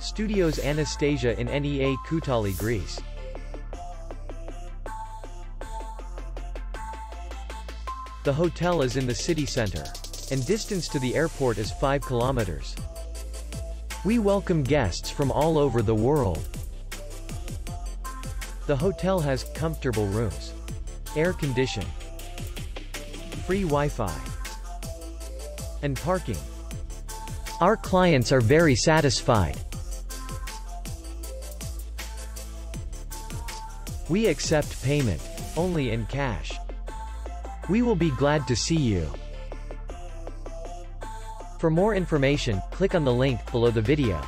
Studios Anastasia in Nea Koutali, Greece. The hotel is in the city center, and distance to the airport is 5 kilometers. We welcome guests from all over the world. The hotel has comfortable rooms, air conditioning, free Wi-Fi, and parking. Our clients are very satisfied. We accept payment only in cash. We will be glad to see you. For more information, click on the link below the video.